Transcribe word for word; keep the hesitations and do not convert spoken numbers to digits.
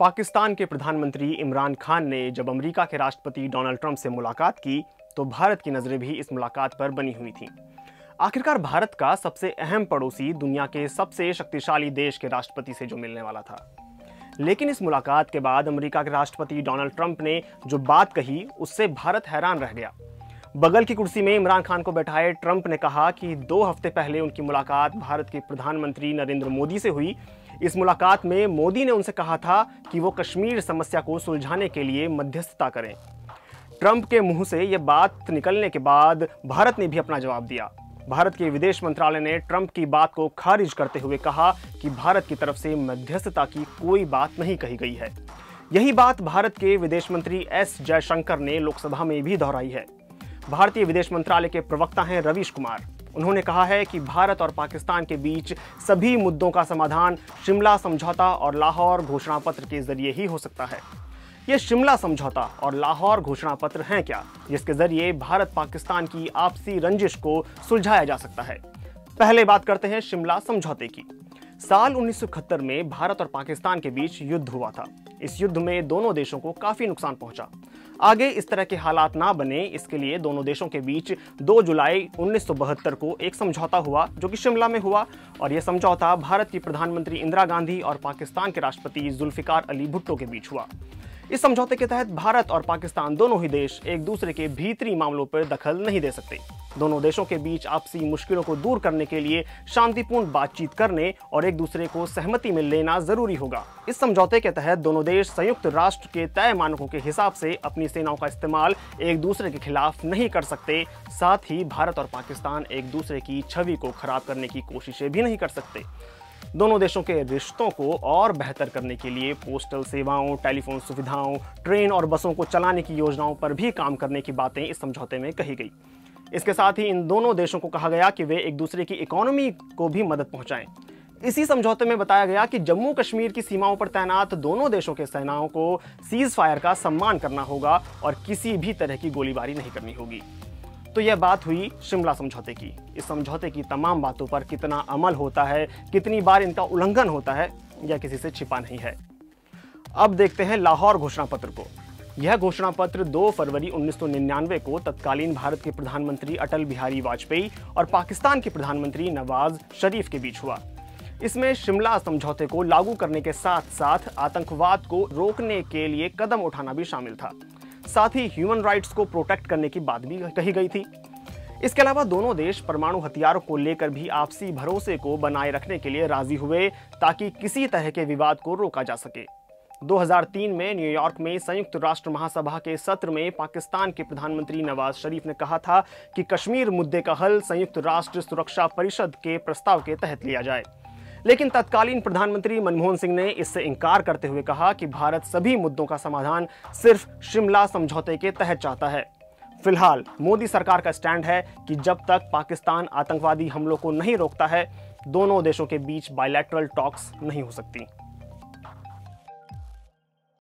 पाकिस्तान के प्रधानमंत्री इमरान खान ने जब अमेरिका के राष्ट्रपति डोनाल्ड ट्रंप से मुलाकात की तो भारत की नज़रें भी इस मुलाकात पर बनी हुई थीं। आखिरकार भारत का सबसे अहम पड़ोसी दुनिया के सबसे शक्तिशाली देश के राष्ट्रपति से जो मिलने वाला था, लेकिन इस मुलाकात के बाद अमेरिका के राष्ट्रपति डोनाल्ड ट्रंप ने जो बात कही उससे भारत हैरान रह गया। बगल की कुर्सी में इमरान खान को बैठाए ट्रंप ने कहा कि दो हफ्ते पहले उनकी मुलाकात भारत के प्रधानमंत्री नरेंद्र मोदी से हुई। इस मुलाकात में मोदी ने उनसे कहा था कि वो कश्मीर समस्या को सुलझाने के लिए मध्यस्थता करें। ट्रंप के मुंह से ये बात निकलने के बाद भारत ने भी अपना जवाब दिया। भारत के विदेश मंत्रालय ने ट्रंप की बात को खारिज करते हुए कहा कि भारत की तरफ से मध्यस्थता की कोई बात नहीं कही गई है। यही बात भारत के विदेश मंत्री एस जयशंकर ने लोकसभा में भी दोहराई है। भारतीय विदेश मंत्रालय के प्रवक्ता हैं रवीश कुमार। उन्होंने कहा है कि भारत और पाकिस्तान के बीच सभी मुद्दों का समाधान शिमला समझौता और लाहौर घोषणा पत्र के जरिए ही हो सकता है। ये शिमला समझौता और लाहौर घोषणा पत्र हैं क्या, जिसके जरिए भारत पाकिस्तान की आपसी रंजिश को सुलझाया जा सकता है। पहले बात करते हैं शिमला समझौते की। साल उन्नीस सौ इकहत्तर में भारत और पाकिस्तान के बीच युद्ध हुआ था। इस युद्ध में दोनों देशों को काफी नुकसान पहुंचा। आगे इस तरह के हालात ना बने, इसके लिए दोनों देशों के बीच दो जुलाई उन्नीस सौ बहत्तर को एक समझौता हुआ जो कि शिमला में हुआ, और यह समझौता भारत की प्रधानमंत्री इंदिरा गांधी और पाकिस्तान के राष्ट्रपति जुल्फिकार अली भुट्टो के बीच हुआ। इस समझौते के तहत भारत और पाकिस्तान दोनों ही देश एक दूसरे के भीतरी मामलों पर दखल नहीं दे सकते। दोनों देशों के बीच आपसी मुश्किलों को दूर करने के लिए शांतिपूर्ण बातचीत करने और एक दूसरे को सहमति में लेना जरूरी होगा। इस समझौते के तहत दोनों देश संयुक्त राष्ट्र के तय मानकों के हिसाब से अपनी सेनाओं का इस्तेमाल एक दूसरे के खिलाफ नहीं कर सकते। साथ ही भारत और पाकिस्तान एक दूसरे की छवि को खराब करने की कोशिशें भी नहीं कर सकते। दोनों देशों के रिश्तों को और बेहतर करने के लिए पोस्टल सेवाओं, टेलीफोन सुविधाओं, ट्रेन और बसों को चलाने की योजनाओं पर भी काम करने की बातें इस समझौते में कही गई। इसके साथ ही इन दोनों देशों को कहा गया कि वे एक दूसरे की इकोनॉमी को भी मदद पहुंचाएं। इसी समझौते में बताया गया कि जम्मू कश्मीर की सीमाओं पर तैनात दोनों देशों के सेनाओं को सीज फायर का सम्मान करना होगा और किसी भी तरह की गोलीबारी नहीं करनी होगी। तो यह बात हुई शिमला समझौते की। इस समझौते की तमाम बातों पर कितना अमल होता है, कितनी बार इनका उल्लंघन होता है, यह किसी से छिपा नहीं है। अब देखते हैं लाहौर घोषणा पत्र को। यह घोषणा पत्र दो फरवरी उन्नीस सौ निन्यानवे को तत्कालीन भारत के प्रधानमंत्री अटल बिहारी वाजपेयी और पाकिस्तान के प्रधानमंत्री नवाज शरीफ के बीच हुआ। इसमें शिमला समझौते को लागू करने के साथ साथ आतंकवाद को रोकने के लिए कदम उठाना भी शामिल था। साथ ही ह्यूमन राइट्स को प्रोटेक्ट करने की बात भी कही गई थी। इसके अलावा दोनों देश परमाणु हथियारों को लेकर भी आपसी भरोसे को बनाए रखने के लिए राजी हुए ताकि किसी तरह के विवाद को रोका जा सके। दो हज़ार तीन में न्यूयॉर्क में संयुक्त राष्ट्र महासभा के सत्र में पाकिस्तान के प्रधानमंत्री नवाज शरीफ ने कहा था कि कश्मीर मुद्दे का हल संयुक्त राष्ट्र सुरक्षा परिषद के प्रस्ताव के तहत लिया जाए, लेकिन तत्कालीन प्रधानमंत्री मनमोहन सिंह ने इससे इंकार करते हुए कहा कि भारत सभी मुद्दों का समाधान सिर्फ शिमला समझौते के तहत चाहता है। फिलहाल मोदी सरकार का स्टैंड है कि जब तक पाकिस्तान आतंकवादी हमलों को नहीं रोकता है, दोनों देशों के बीच बायलैटरल टॉक्स नहीं हो सकती।